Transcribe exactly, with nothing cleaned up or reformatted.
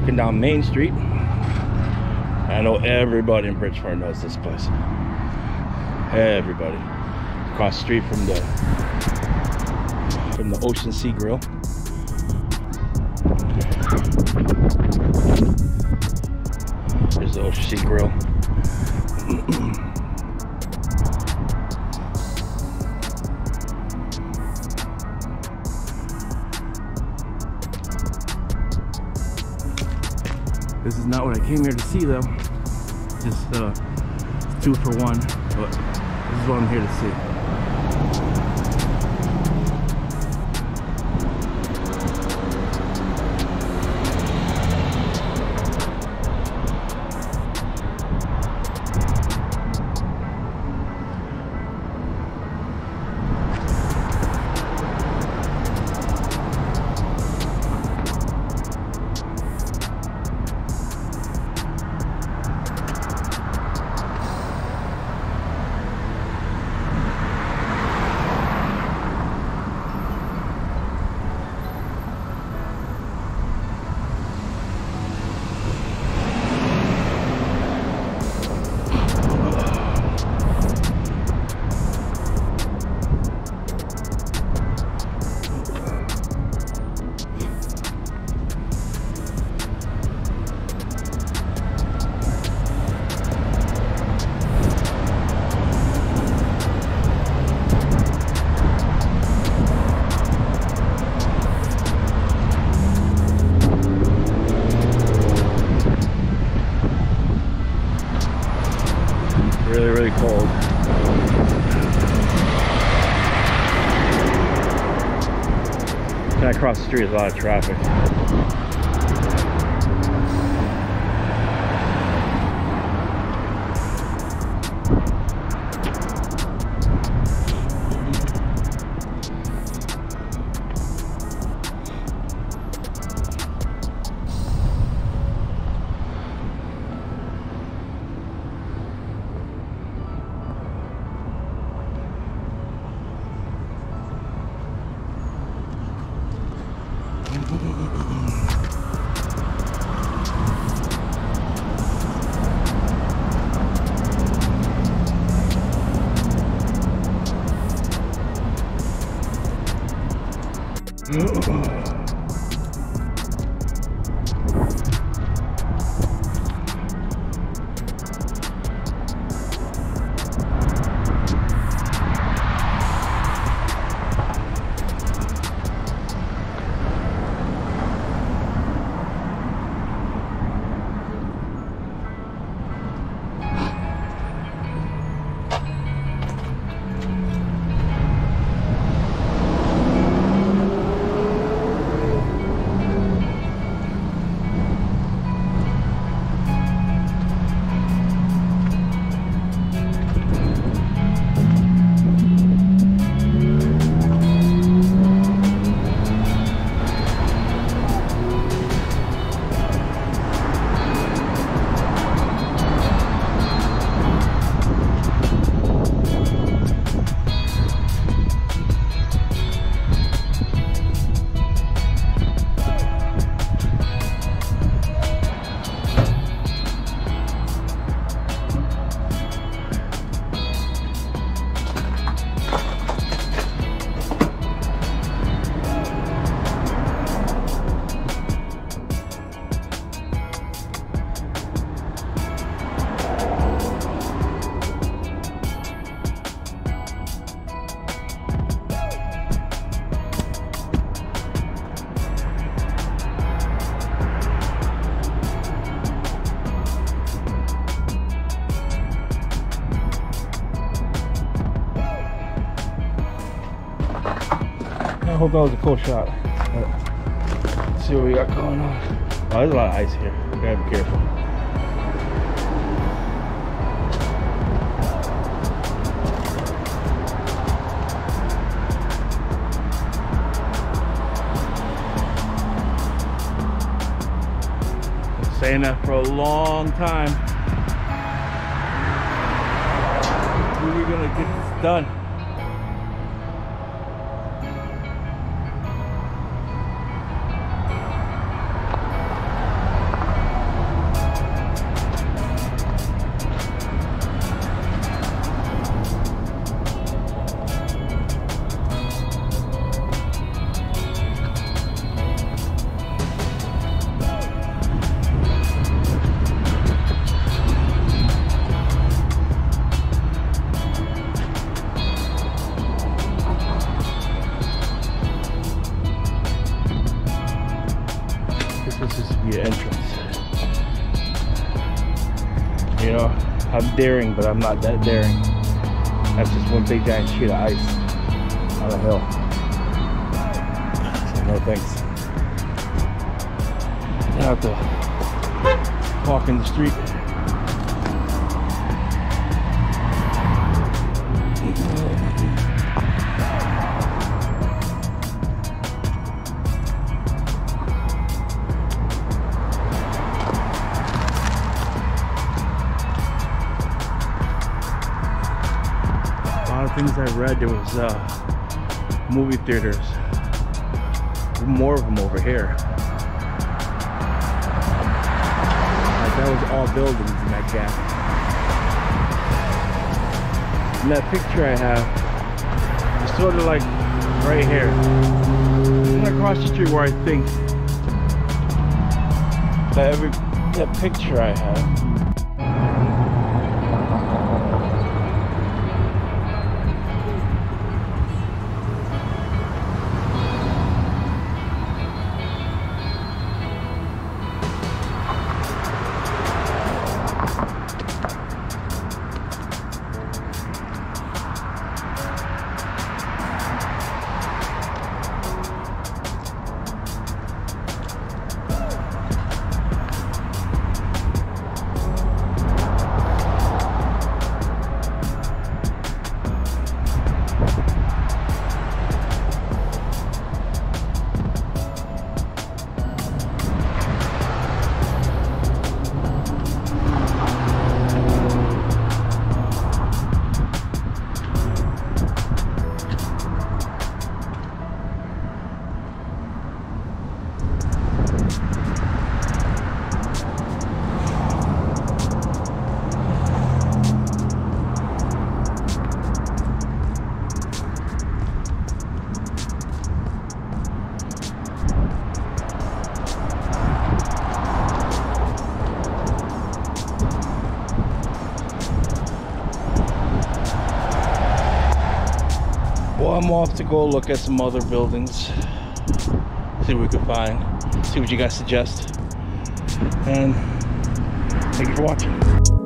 walking down Main Street. I know everybody in Bridgeport knows this place. Everybody. Across the street from the from the Ocean Sea Grill. There's the Ocean Sea Grill. This is not what I came here to see though. Just uh, two for one, but this is what I'm here to see. Really, really cold. Kind of cross the street with a lot of traffic. I hope that was a cool shot. Let's see what we got going on. Oh, there's a lot of ice here. You gotta be careful. Been saying that for a long time. We're gonna get this done. give you entrance. You know, I'm daring, but I'm not that daring. That's just one big giant sheet of ice on a hill. So no thanks. You have to walk in the street. Things I read, there was uh, movie theaters, more of them over here. Like that was all buildings in that gap. And that picture I have is sort of like right here. And across the street where I think that every that picture I have. I'm off to go look at some other buildings, see what we can find, see what you guys suggest, and thank you for watching.